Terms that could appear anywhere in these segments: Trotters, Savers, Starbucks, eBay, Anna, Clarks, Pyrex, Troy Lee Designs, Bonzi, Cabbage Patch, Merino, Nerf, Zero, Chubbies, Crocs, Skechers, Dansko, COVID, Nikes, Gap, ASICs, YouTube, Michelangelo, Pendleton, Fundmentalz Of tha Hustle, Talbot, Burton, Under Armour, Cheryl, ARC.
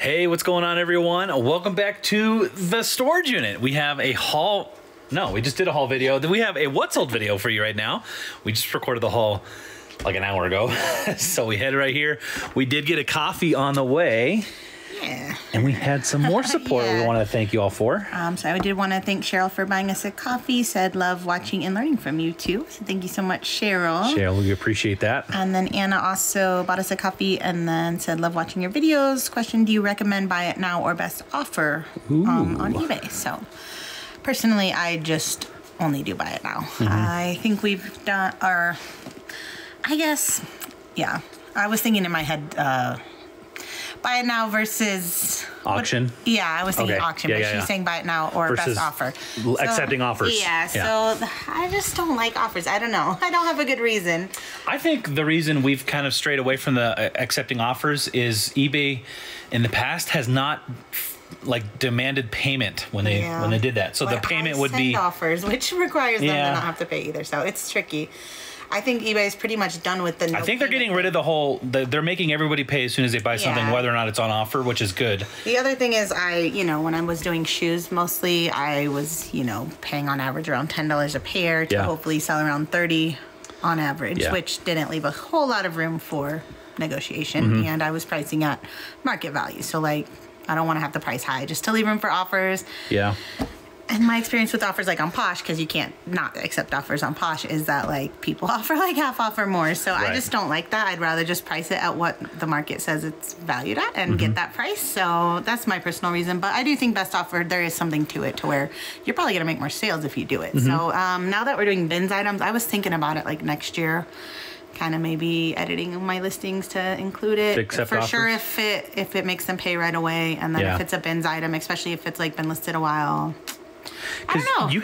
Hey, what's going on, everyone? Welcome back to the storage unit. We have a haul. No, we just did a haul video. We have a what's old video for you right now. We just recorded the haul like an hour ago. So we had it right here. We did get a coffee on the way. Yeah. And we had some more support. Yeah. We want to thank you all for. So I did want to thank Cheryl for buying us a coffee. Said love watching and learning from you too. So thank you so much, Cheryl. Cheryl, we appreciate that. And then Anna also bought us a coffee and then said love watching your videos. Question: do you recommend buy it now or best offer on eBay? So personally, I just only do buy it now. I think we've done, or I guess, yeah. I was thinking in my head. Buy it now versus auction. What, yeah, I was thinking auction, but she's saying buy it now or versus best offer. So, accepting offers. Yeah, yeah, so I just don't like offers. I don't know. I don't have a good reason. I think the reason we've kind of strayed away from the accepting offers is eBay in the past has not like demanded payment when they did that. So the payment would be offers, which requires them to not have to pay either. So it's tricky. I think eBay's pretty much done with the no I think they're getting rid of the whole, they're making everybody pay as soon as they buy something, whether or not it's on offer, which is good. The other thing is you know, when I was doing shoes mostly, I was, you know, paying on average around $10 a pair to hopefully sell around $30 on average, which didn't leave a whole lot of room for negotiation. And I was pricing at market value. So like, I don't want to have the price high just to leave room for offers. Yeah. And my experience with offers like on Posh, because you can't not accept offers on Posh, is that like people offer like half off or more. So I just don't like that. I'd rather just price it at what the market says it's valued at and get that price. So that's my personal reason. But I do think best offer, there is something to it to where you're probably going to make more sales if you do it. So now that we're doing bins items, I was thinking about it like next year, kind of maybe editing my listings to include it for offers. Sure, if it makes them pay right away. And then if it's a bins item, especially if it's like been listed a while. Because you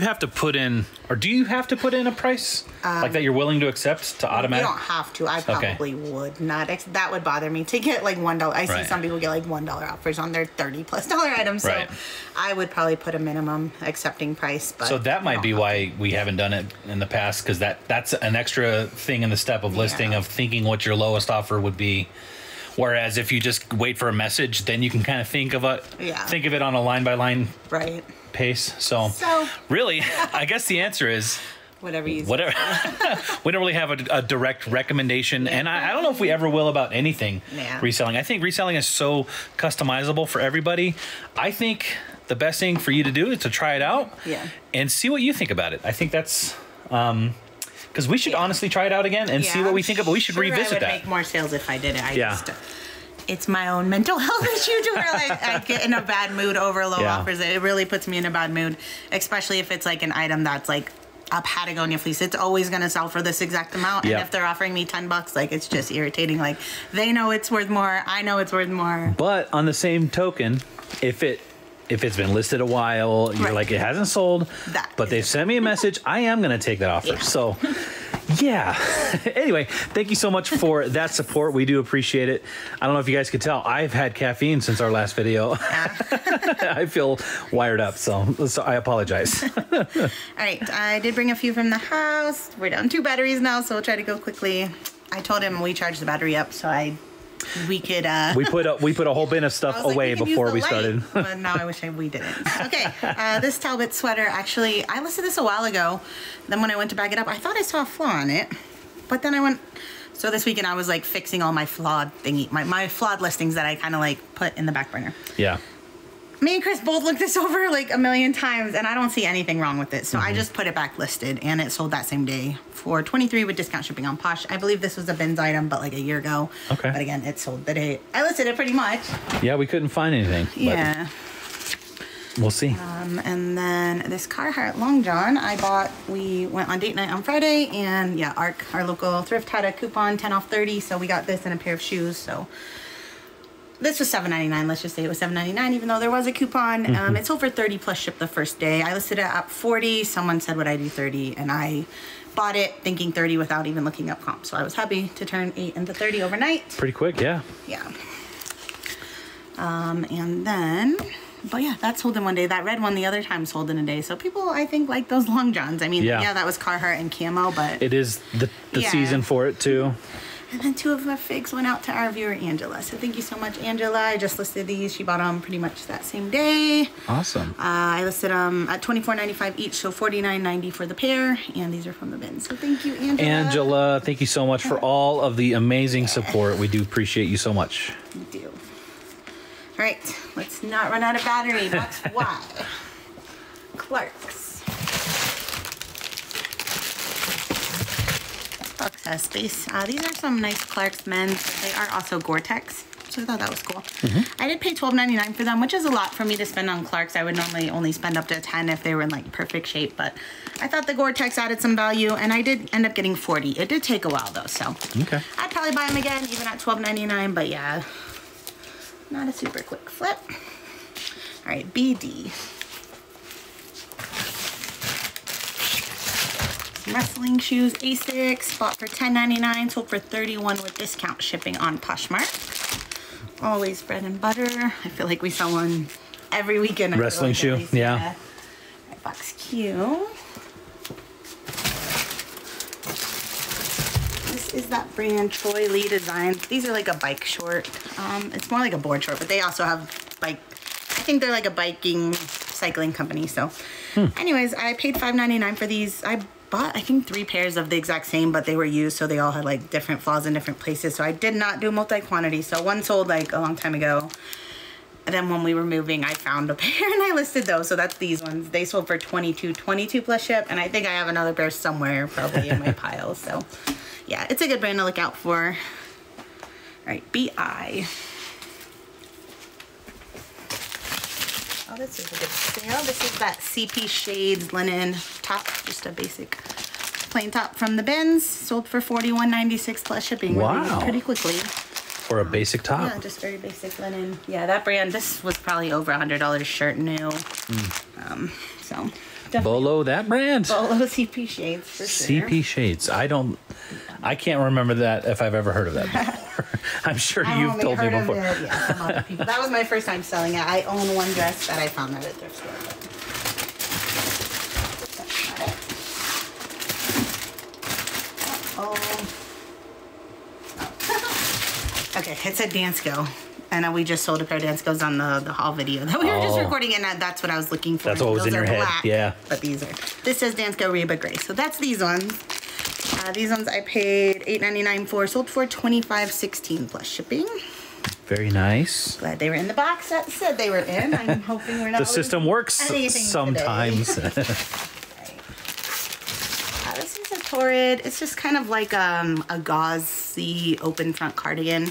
have to put in, or do you have to put in a price like that you're willing to accept to automatically? You don't have to. I probably would not. That would bother me to get like $1. I see some people get like $1 offers on their $30+ items. So I would probably put a minimum accepting price. But so that might be why we haven't done it in the past, because that's an extra thing in the step of listing of thinking what your lowest offer would be. Whereas if you just wait for a message, then you can kind of think of it, on a line by line pace. So really, I guess the answer is whatever you whatever. We don't really have a direct recommendation, and I don't know if we ever will about anything reselling. I think reselling is so customizable for everybody. I think the best thing for you to do is to try it out and see what you think about it. I think that's. Because we should honestly try it out again and see what we think of it. We should revisit that. I would make more sales if I did it. I just, it's my own mental health issue to where I get in a bad mood over low offers. It really puts me in a bad mood, especially if it's like an item that's like a Patagonia fleece. It's always going to sell for this exact amount. And if they're offering me $10, like it's just irritating. Like they know it's worth more. I know it's worth more. But on the same token, if it's been listed a while, you're like, it hasn't sold, but they've sent me a message, I am going to take that offer. So, anyway, thank you so much for that support. We do appreciate it. I don't know if you guys could tell, I've had caffeine since our last video. I feel wired up, so I apologize. All right, I did bring a few from the house. We're down 2 batteries now, so we'll try to go quickly. I told him we charged the battery up, so we could we put a whole bin of stuff away like, before we started. But now I wish we didn't. Okay, this Talbot sweater, actually I listed this a while ago. Then when I went to bag it up, I thought I saw a flaw on it, but then I went. So this weekend I was like fixing all my flawed thingy, my flawed listings that I kind of like put in the back burner. Yeah. Me and Chris both looked this over like a million times, and I don't see anything wrong with it. So I just put it back listed, and it sold that same day for $23 with discount shipping on Posh. I believe this was a bins item, but like a year ago. Okay. But again, it sold the day I listed it pretty much. Yeah, we couldn't find anything. Yeah. We'll see. And then this Carhartt Long John I bought. We went on date night on Friday, and yeah, ARC, our local thrift, had a coupon 10 off 30, so we got this and a pair of shoes. So. This was $7.99. Let's just say it was $7.99, even though there was a coupon. It sold for $30+ ship the first day. I listed it at $40. Someone said, would I do $30? And I bought it thinking $30 without even looking up comp. So I was happy to turn $8 into $30 overnight. Pretty quick, yeah. Yeah. And then, but yeah, that sold in one day. That red one the other time sold in a day. So people, I think, like those long johns. I mean, yeah that was Carhartt and camo, but it is the season for it too. And then two of my figs went out to our viewer, Angela. So thank you so much, Angela. I just listed these. She bought them pretty much that same day. Awesome. I listed them at $24.95 each, so $49.90 for the pair. And these are from the bin. So thank you, Angela. Angela, thank you so much for all of the amazing support. We do appreciate you so much. We do. All right, let's not run out of battery. That's why. Clarks. Box has space. These are some nice Clarks men's. They are also Gore-Tex, so I thought that was cool. I did pay $12.99 for them, which is a lot for me to spend on Clarks. I would normally only spend up to 10 if they were in like perfect shape, but I thought the Gore-Tex added some value, and I did end up getting 40. It did take a while though, so okay. I'd probably buy them again, even at $12.99, but yeah, not a super quick flip. All right, BD. Wrestling shoes, ASICs, bought for $10.99, sold for $31 with discount shipping on Poshmark. Always bread and butter. I feel like we sell one every weekend. Wrestling shoe, yeah. All right, box Q. This is that brand Troy Lee Designs. These are like a bike short. It's more like a board short, but they also have bike. I think they're like a biking, cycling company. So, anyways, I paid $5.99 for these. I bought, I think, 3 pairs of the exact same, but they were used, so they all had like different flaws in different places. So I did not do multi-quantity. So one sold like a long time ago. And then when we were moving, I found a pair and I listed those. So that's these ones. They sold for $22.22 plus ship. And I think I have another pair somewhere probably in my pile. So yeah, it's a good brand to look out for. All right, BI. Oh, this is a good sale. This is that CP Shades linen top, just a basic plain top from the bins. Sold for $41.96 plus shipping. Wow. Pretty quickly. For a basic top. Yeah, just very basic linen. Yeah, that brand, this was probably over $100 shirt new. So Bolo, that brand. Bolo CP Shades, for sure. CP Shades. I can't remember that if I've ever heard of that before. I'm sure you've told me before. Yeah, people. That was my first time selling it. I own one dress that I found at a thrift store. Uh-oh. Okay, it's a Dansko. And we just sold a pair of Danskos on the haul video that we were just recording, and that's what I was looking for. That's what was in your head. Black, yeah. But these are. This says Dansko Reba Gray. So that's these ones. These ones I paid $8.99 for, sold for $25.16 plus shipping. Very nice. Glad they were in the box that said they were in. I'm hoping we're not. The system works sometimes. This is a Torrid. It's just kind of like a gauzy open front cardigan.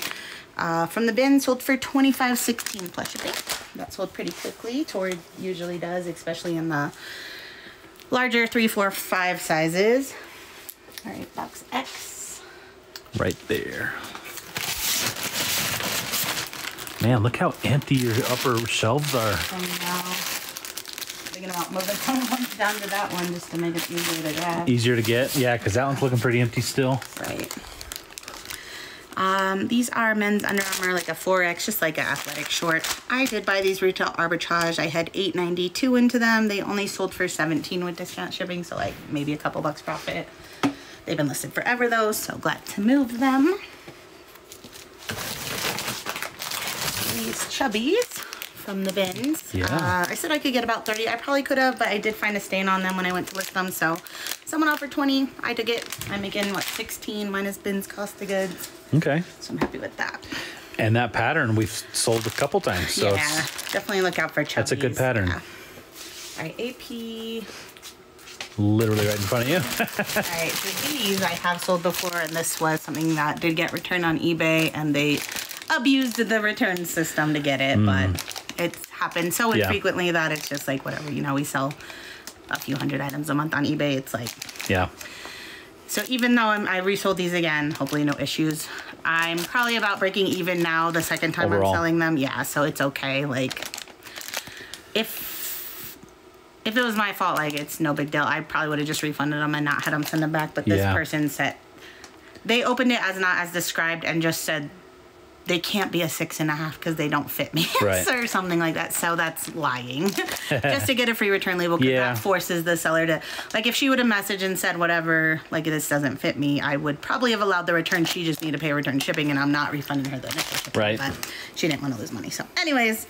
From the bin, sold for $25.16 plus shipping. That sold pretty quickly. Torrid usually does, especially in the larger 3, 4, 5 sizes. All right, box X. Right there. Man, look how empty your upper shelves are. I know. Thinking about moving some ones down to that one just to make it easier to grab. Easier to get, yeah, because that one's looking pretty empty still. Right. These are men's Under Armour, like a 4X, just like an athletic short. I did buy these retail arbitrage. I had $8.92 into them. They only sold for $17 with discount shipping, so like maybe a couple bucks profit. They've been listed forever though, so glad to move them. These Chubbies from the bins. Yeah. I said I could get about 30. I probably could have, but I did find a stain on them when I went to list them, so someone offered 20. I took it. I'm making, what, 16 minus bins cost of goods. Okay. So I'm happy with that. And that pattern we've sold a couple times. So yeah, definitely look out for Chubbies. That's a good pattern. Yeah. All right, AP. Literally right in front of you. All right, so these I have sold before, and this was something that did get returned on eBay, and they abused the return system to get it, but it's happened so infrequently that it's just like whatever. You know, we sell a few hundred items a month on eBay. It's like, yeah. So even though I resold these again, hopefully no issues, I'm probably about breaking even now the second time overall. I'm selling them. Yeah, so it's okay. Like, if it was my fault, like, it's no big deal. I probably would have just refunded them and not had them send them back. But this person said, they opened it as not as described and just said they can't be a 6.5 because they don't fit me, right. or something like that. So that's lying just to get a free return label, because yeah. that forces the seller to, like, if she would have messaged and said whatever, like, this doesn't fit me, I would probably have allowed the return. She just need to pay return shipping, and I'm not refunding her the initial shipping, right. but she didn't want to lose money. So anyways,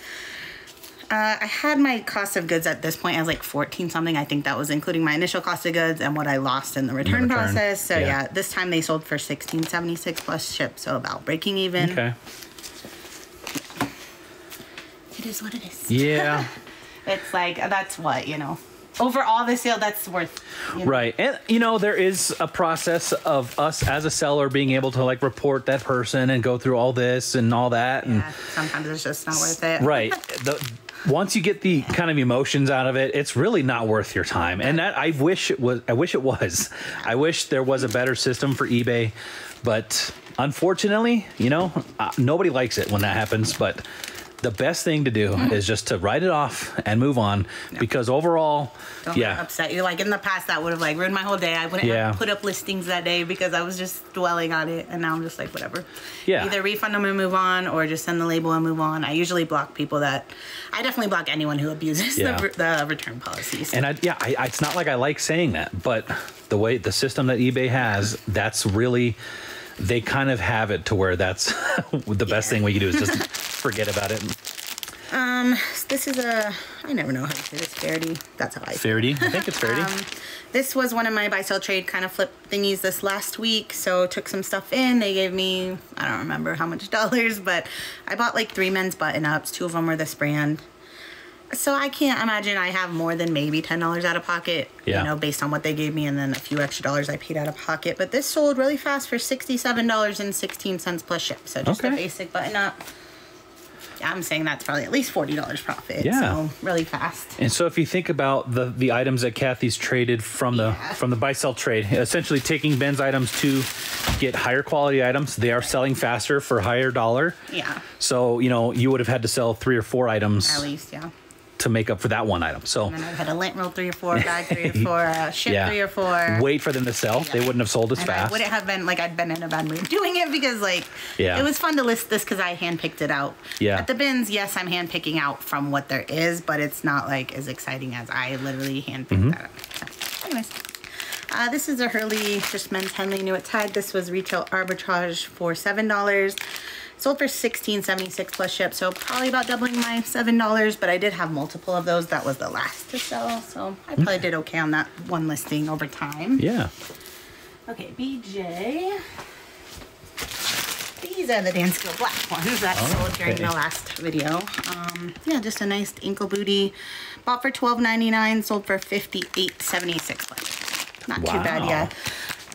I had my cost of goods at this point as like 14 something. I think that was including my initial cost of goods and what I lost in the return, process. So yeah. This time they sold for $16.76 plus ship, so about breaking even. Okay. It is what it is. Yeah. It's like, that's what, you know. Overall, the sale, that's worth, you know. Right. And, you know, there is a process of us as a seller being able to, like, report that person and go through all this and all that. Yeah, and sometimes it's just not worth it. Right. Once you get the kind of emotions out of it, it's really not worth your time. And that, I wish it was. I wish it was. I wish there was a better system for eBay. But unfortunately, you know, nobody likes it when that happens. But the best thing to do is just to write it off and move on, because overall, don't get upset. You're like, in the past, that would have, like, ruined my whole day. I wouldn't have put up listings that day because I was just dwelling on it, and now I'm just like, whatever. Yeah. Either refund them and move on, or just send the label and move on. I usually block people that, I definitely block anyone who abuses the return policies. So. And I it's not like I like saying that, but the way the system that eBay has, that's really, they kind of have it to where that's the best thing we can do is just forget about it. This is a, I never know how to say this, Faraday. That's how I say Faraday. I think it's Faraday. This was one of my buy sell trade kind of flip thingies this last week. So took some stuff in. They gave me, I don't remember how much dollars, but I bought like 3 men's button ups. 2 of them were this brand. So I can't imagine I have more than maybe $10 out of pocket, you know, based on what they gave me, and then a few extra dollars I paid out of pocket. But this sold really fast for $67.16 plus ship. So just a basic button up. I'm saying that's probably at least $40 profit. Yeah. So really fast. And so if you think about the items that Kathy's traded from the buy sell trade, essentially taking Ben's items to get higher quality items, they are selling faster for higher dollar. Yeah. So, you know, you would have had to sell 3 or 4 items at least, to make up for that one item. So, and then I've had a lint roll 3 or 4, bag 3 or 4, ship 3 or 4. Wait for them to sell. Yeah. They wouldn't have sold as fast. I wouldn't have been, like, I'd been in a bad mood doing it because, like, it was fun to list this because I handpicked it out. Yeah. At the bins, yes, I'm handpicking out from what there is, but it's not, like, as exciting as I literally handpicked that up. So, anyways. This is a Hurley, just men's Henley, new at Tide. This was retail arbitrage for $7. Sold for $16.76 plus ship, so probably about doubling my $7, but I did have multiple of those. That was the last to sell, so I probably did okay on that one listing over time. Yeah. Okay, BJ. These are the Dansko black ones that sold during the last video. Yeah, just a nice ankle booty. Bought for $12.99, sold for $58.76 plus ship. Not too bad,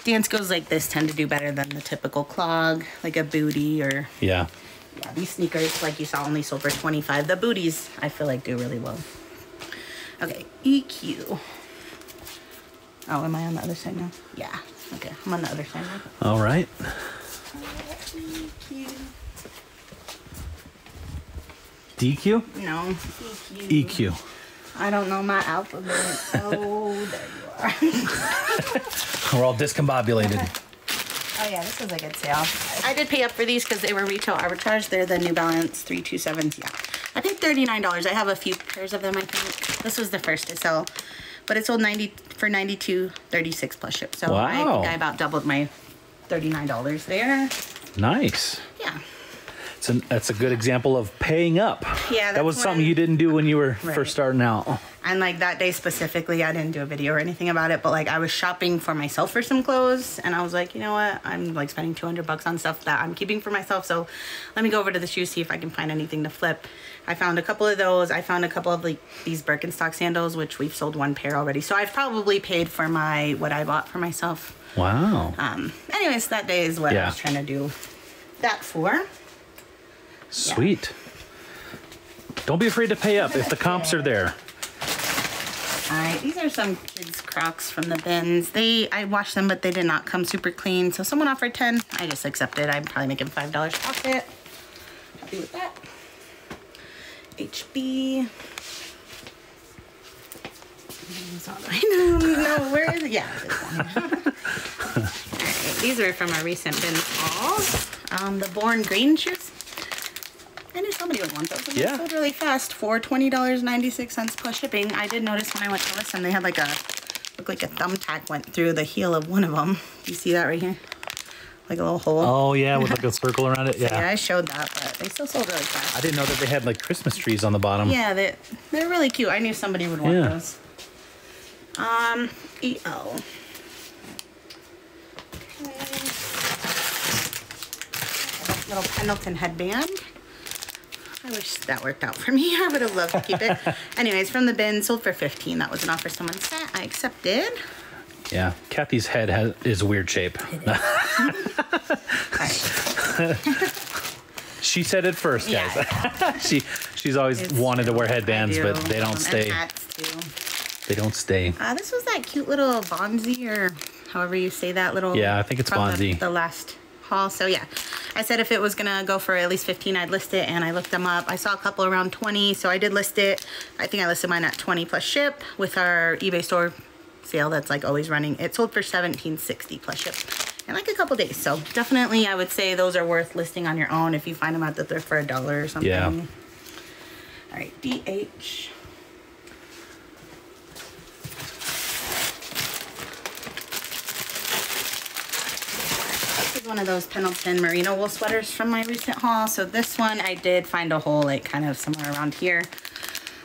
Danskos like this tend to do better than the typical clog, like a booty or... Yeah. Yeah, these sneakers, like you saw, only sold for $25. The booties, I feel like, do really well. Okay, EQ. Oh, am I on the other side now? Yeah. Okay, I'm on the other side now. All right. EQ. DQ? No, EQ. EQ. I don't know my alphabet. Oh, there you are. We're all discombobulated. Oh, yeah, this was a good sale. I did pay up for these because they were retail arbitrage. They're the New Balance 327s. Yeah, I think $39. I have a few pairs of them, I think. This was the first to sell, but it sold for $92.36 plus ship. So I think I about doubled my $39 there. Nice. Yeah. So that's a good example of paying up. Yeah, that was something you didn't do when you were first starting out. And like that day specifically, I didn't do a video or anything about it, but like I was shopping for myself for some clothes, and I was like, you know what? I'm like spending $200 on stuff that I'm keeping for myself, so let me go over to the shoes, see if I can find anything to flip. I found a couple of those. I found a couple of like these Birkenstock sandals, which we've sold 1 pair already. So I've probably paid for my what I bought for myself. Wow. Anyways, that day is what I was trying to do that for. Sweet. Yeah. Don't be afraid to pay up if the comps are there. All right, these are some kids' Crocs from the bins. I washed them, but they did not come super clean. So someone offered 10. I just accepted. I'm probably making $5 profit. Happy with that. HB. No, where is it? Yeah, it is one. All right, these are from our recent bins haul. The Born green shoes. pounds. That was sold really fast for $20.96 plus shipping. I did notice when I went to listen, they had like a, looked like a thumbtack went through the heel of one of them. You see that right here? Like a little hole. Oh yeah, with like a circle around it. Yeah. So, yeah, I showed that, but they still sold really fast. I didn't know that they had like Christmas trees on the bottom. Yeah, they're really cute. I knew somebody would want those. EO. Okay. Little Pendleton headband. I wish that worked out for me. I would have loved to keep it. Anyways, from the bin, sold for $15. That was an offer someone sent. I accepted. Yeah, Kathy's head is a weird shape. She said it first, guys. Yeah. she's always wanted to wear headbands, but they don't stay. And hats too. They don't stay. This was that cute little Bonzi, or however you say that little. Yeah, I think it's Bonzi. The last haul. So yeah, I said if it was gonna go for at least 15, I'd list it, and I looked them up. I saw a couple around 20, so I did list it. I think I listed mine at 20 plus ship with our eBay store sale that's like always running. It sold for $17.60 plus ship in like a couple days. So definitely I would say those are worth listing on your own if you find them at the thrift for $1 or something. Yeah. All right, DH. This is one of those Pendleton merino wool sweaters from my recent haul. So this one I did find a hole like kind of somewhere around here.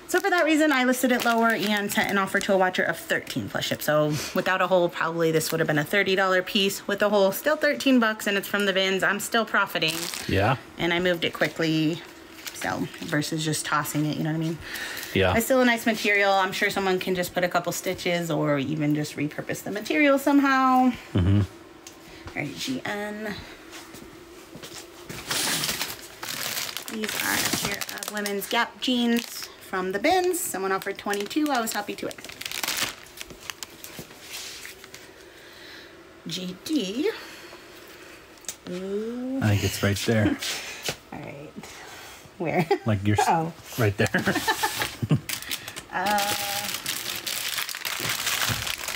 So for that reason, I listed it lower and sent an offer to a watcher of $13 plus ship. So without a hole, probably this would have been a $30 piece. With a hole, still $13, and it's from the bins. I'm still profiting. Yeah. And I moved it quickly, so versus just tossing it, you know what I mean? Yeah. It's still a nice material. I'm sure someone can just put a couple stitches or even just repurpose the material somehow. Mm-hmm. All right, GN. These are a pair of women's Gap jeans from the bins. Someone offered $22. I was happy to accept. GD. Ooh. I think it's right there. All right. Where? Like you're right there. I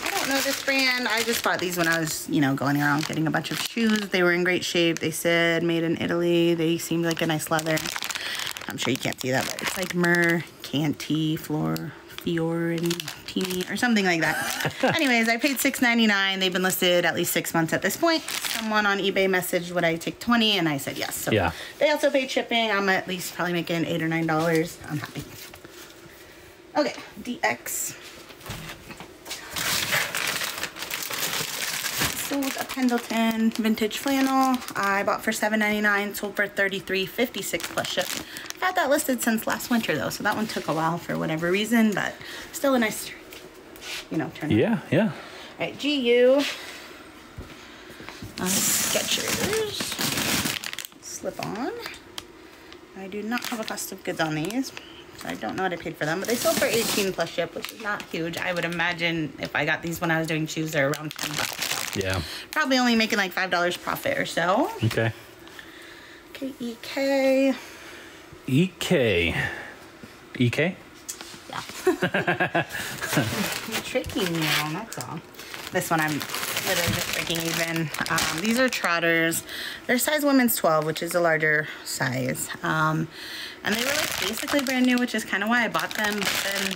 don't know this brand. I just bought these when I was, you know, going around getting a bunch of shoes. They were in great shape. They said made in Italy. They seemed like a nice leather. I'm sure you can't see that, but it's like Mercanti Fiorentini or something like that. Anyways, I paid $6.99. They've been listed at least 6 months at this point. Someone on eBay messaged, would I take $20? And I said yes. So yeah. They also paid shipping. I'm at least probably making $8 or $9. I'm happy. Okay, DX. Sold a Pendleton vintage flannel. I bought for $7.99, sold for $33.56 plus ship. I've had that listed since last winter though, so that one took a while for whatever reason, but still a nice, you know, turn. Yeah, yeah. All right, GU. Skechers. Slip on. I do not have a cost of goods on these. I don't know what I paid for them, but they sold for $18 plus ship, which is not huge. I would imagine if I got these when I was doing shoes, they're around $10. Yeah. Probably only making like $5 profit or so. Okay. Okay, EK. EK. EK? Yeah. You're tricking me on, that's all. This one I'm literally just breaking even. These are Trotters. They're size women's 12, which is a larger size. And they were like basically brand new, which is kind of why I bought them. But then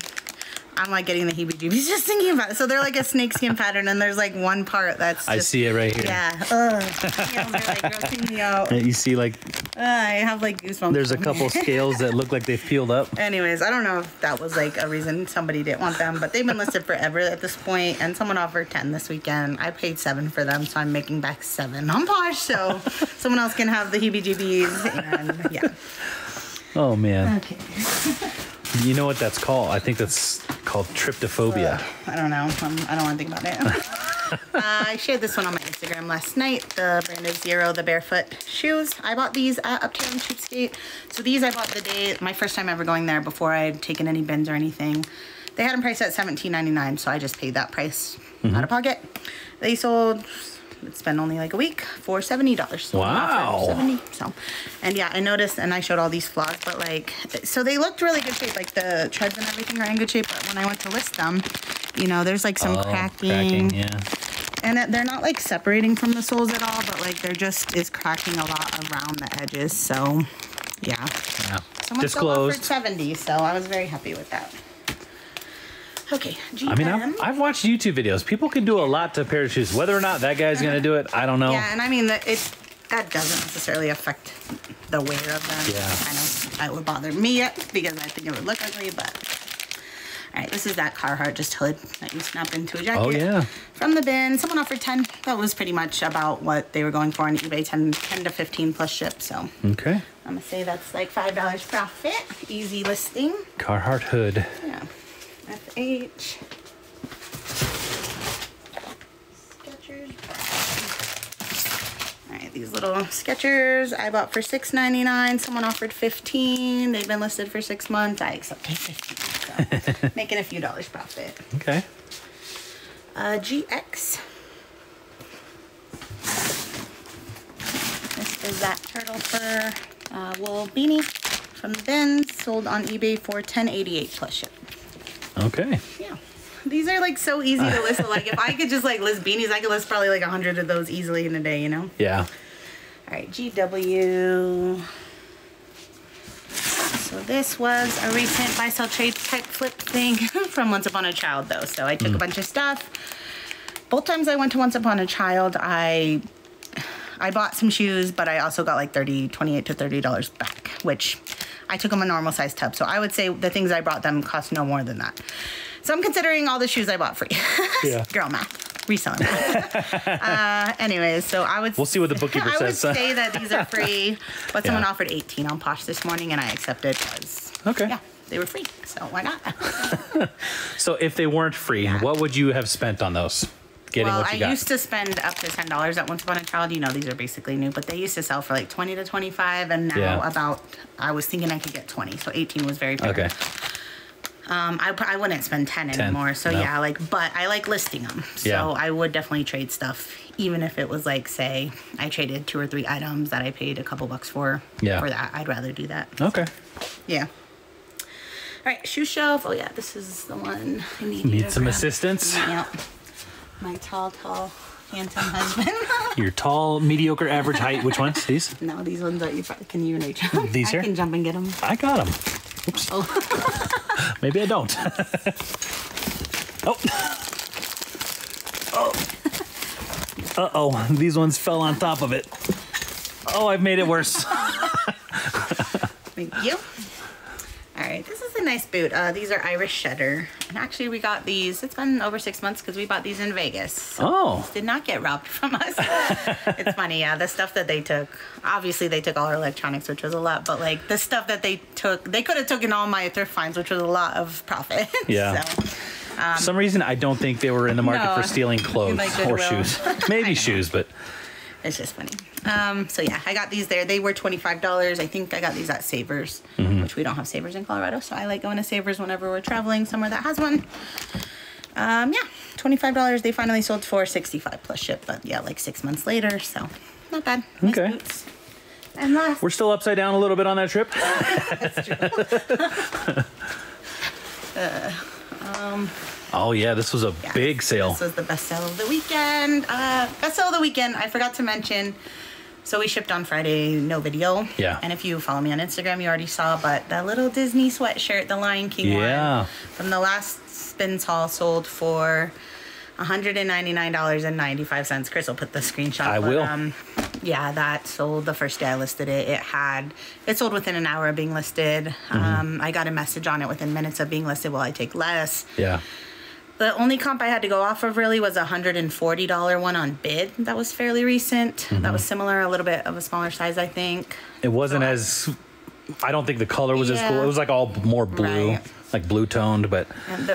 I'm like getting the heebie-jeebies just thinking about it. So they're like a snakeskin pattern, and there's like one part that's just, I see it right here. Yeah. Ugh. Scales are like grossing me out. You see like, I have like goosebumps. There's a couple scales that look like they've peeled up. Anyways, I don't know if that was like a reason somebody didn't want them, but they've been listed forever at this point, and someone offered 10 this weekend. I paid 7 for them, so I'm making back 7 on Posh, so someone else can have the heebie-jeebies, and yeah. Oh, man. Okay. You know what that's called? I think that's called tryptophobia. I don't know. I don't want to think about it. I shared this one on my Instagram last night. The brand is Zero, the barefoot shoes. I bought these at Uptown Cheapskate. So these I bought the day, my first time ever going there before I had taken any bins or anything. They had them priced at $17.99, so I just paid that price out of pocket. They sold, it's been only like a week, for $70. Wow. So, and yeah, I noticed, and I showed all these vlogs, but like, so they looked really good shape. Like the treads and everything are in good shape, but when I went to list them, you know, there's like some cracking. Yeah. And they're not like separating from the soles at all, but like they're just cracking a lot around the edges. So yeah. Someone still offered 70, so I was very happy with that. Okay. G10. I mean, I've watched YouTube videos. People can do a lot to a pair of shoes. Whether or not that guy's going to do it, I don't know. Yeah, and I mean, that doesn't necessarily affect the wear of them. Yeah. I know that would bother me because I think it would look ugly, but... All right, this is that Carhartt just hood that you snap into a jacket. Oh, yeah. From the bin. Someone offered 10. That was pretty much about what they were going for on eBay, 10 to 15 plus ship. So okay, I'm going to say that's like $5 profit. Easy listing. Carhartt hood. Yeah. FH. Skechers. All right, these little Skechers I bought for $6.99. Someone offered 15. They've been listed for 6 months. I accepted 15. So, making a few dollars profit. Okay. GX. This is that turtle fur wool beanie from the bin, sold on eBay for $10.88 plus ship. Okay. Yeah. These are like so easy to list. Like if I could just like list beanies, I could list probably like 100 of those easily in a day, you know? Yeah. All right, GW. So this was a recent buy-sell trade type flip thing from Once Upon a Child, though. So I took a bunch of stuff. Both times I went to Once Upon a Child, I bought some shoes, but I also got like $28 to $30 back, which I took them a normal size tub. So I would say the things I brought them cost no more than that. So I'm considering all the shoes I bought free. Yeah. Girl math. Reselling. Anyways, so I would... We'll see what the bookkeeper says. I would say that these are free, but someone offered 18 on Posh this morning, and I accepted because... Okay. Yeah, they were free, so why not? So if they weren't free, what would you have spent on those? Getting what you got? Well, I used to spend up to $10 at Once Upon a Child. You know, these are basically new, but they used to sell for like 20 to 25, and now about... I was thinking I could get 20, so 18 was very fair. Okay. I wouldn't spend 10 anymore. So yeah, like, but I like listing them. So I would definitely trade stuff, even if it was like, say, I traded 2 or 3 items that I paid a couple bucks for. Yeah. For that, I'd rather do that. Okay. So, yeah. All right, shoe shelf. Oh yeah, this is the one I need some assistance. Yep. My tall, handsome husband. Your tall, mediocre, average height. Which ones? These? No, these ones that you can you reach. These here. I can jump and get them. I got them. Oops. Oh. Maybe I don't. Oh. Oh. Uh-oh. These ones fell on top of it. Oh, I've made it worse. Thank you. All right. This is a nice boot. These are Irish Shedder. And actually, we got these. It's been over 6 months because we bought these in Vegas. So these did not get robbed from us. It's funny. Yeah, the stuff that they took. Obviously, they took all our electronics, which was a lot. But, like, the stuff that they took, they could have taken all my thrift finds, which was a lot of profit. Yeah. So, for some reason, I don't think they were in the market for stealing clothes or shoes. Maybe shoes, but... It's just funny. So yeah, I got these there. They were $25. I think I got these at Savers, which we don't have Savers in Colorado. So I like going to Savers whenever we're traveling somewhere that has one. Yeah, $25. They finally sold for $65 plus ship, but yeah, like 6 months later. So not bad. Nice boots. And last, we're still upside down a little bit on that trip. That's true. Oh, yeah, this was a big sale. This was the best sale of the weekend. Best sale of the weekend, I forgot to mention. So we shipped on Friday, no video. Yeah. And if you follow me on Instagram, you already saw. But that little Disney sweatshirt, the Lion King one, from the last spins haul, sold for $199.95. Chris will put the screenshot. I will. Yeah, that sold the first day I listed it. It sold within an hour of being listed. I got a message on it within minutes of being listed. Well, I take less. Yeah. The only comp I had to go off of really was a $140 one on bid. That was fairly recent. That was similar, a little bit of a smaller size, I think. It wasn't as... I don't think the color was as cool. It was like all more blue, like blue toned, but...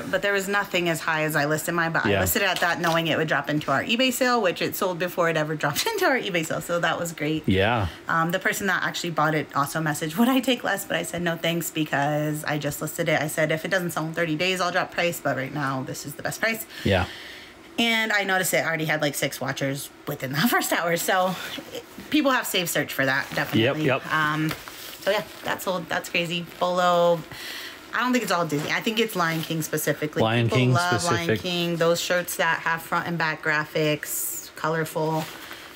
but there was nothing as high as I listed mine, but I listed it at that knowing it would drop into our eBay sale, which it sold before it ever dropped into our eBay sale, so that was great. Yeah. The person that actually bought it also messaged, would I take less? But I said, no thanks, because I just listed it. I said, if it doesn't sell in 30 days, I'll drop price, but right now, this is the best price. Yeah. And I noticed it already had like 6 watchers within the first hour, so people have saved search for that, definitely. Yep, yep. So yeah, that's old. That's crazy. Bolo. I don't think it's all Disney. I think it's Lion King specifically. Lion King. Those shirts that have front and back graphics, colorful,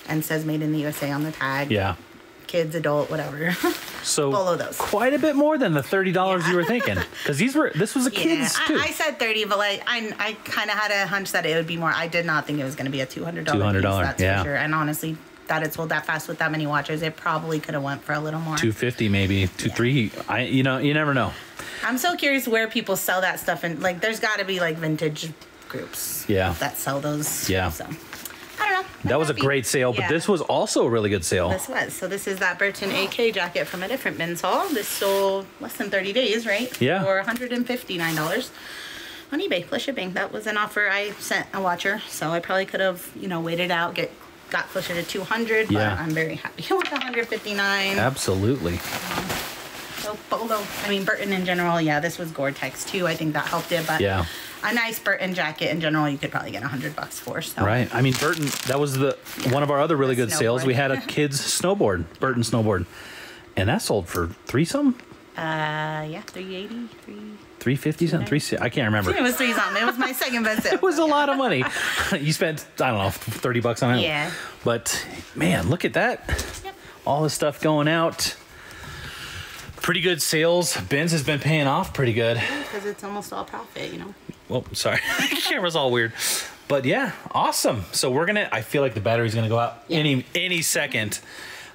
and says "Made in the USA" on the tag. Yeah. kids, adult, whatever. So below those. Quite a bit more than the $30 you were thinking, because these were, this was a kids too. I said 30, but like I kind of had a hunch that it would be more. I did not think it was going to be a $200 piece, that's for sure. And honestly, that it sold that fast with that many watchers, it probably could have went for a little more. 250 maybe, 230. You know, you never know. I'm so curious where people sell that stuff, and like there's got to be like vintage groups that sell those. So I don't know. That was a great sale, but this was also a really good sale. This was. So this is that Burton AK jacket from a different men's haul. This sold less than 30 days, right? Yeah. For $159 on eBay plus shipping. That was an offer I sent a watcher, so I probably could have, you know, waited out, got closer to 200, but I'm very happy with 159. Absolutely. So below, I mean, Burton in general, this was Gore-Tex too. I think that helped it, but a nice Burton jacket in general, you could probably get $100 for. So. Right. I mean, Burton, that was the one of our other really good sales. We had a kid's snowboard, Burton snowboard, and that sold for $3 some. Yeah, 380, 350 something, 360. I can't remember. It was 3 something. It was my second best sale. It was a lot of money. You spent, I don't know, $30 on it. Yeah. But man, look at that. Yep. All this stuff going out. Pretty good sales. Ben's has been paying off pretty good. Because it's almost all profit, you know. Well, sorry. Camera's all weird. But yeah, awesome. So we're going to, I feel like the battery's going to go out any second.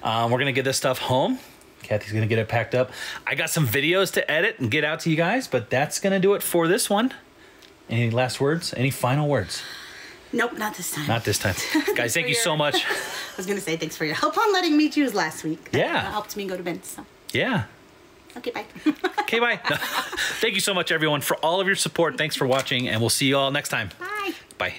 We're going to get this stuff home. Kathy's going to get it packed up. I got some videos to edit and get out to you guys, but that's going to do it for this one. Any last words? Any final words? Nope, not this time. Not this time. Guys, thank you so much. I was going to say thanks for your help on letting me choose last week. That helped me go to bed. So. Yeah. Okay, bye. Okay, bye. Thank you so much, everyone, for all of your support. Thanks for watching, and we'll see you all next time. Bye. Bye.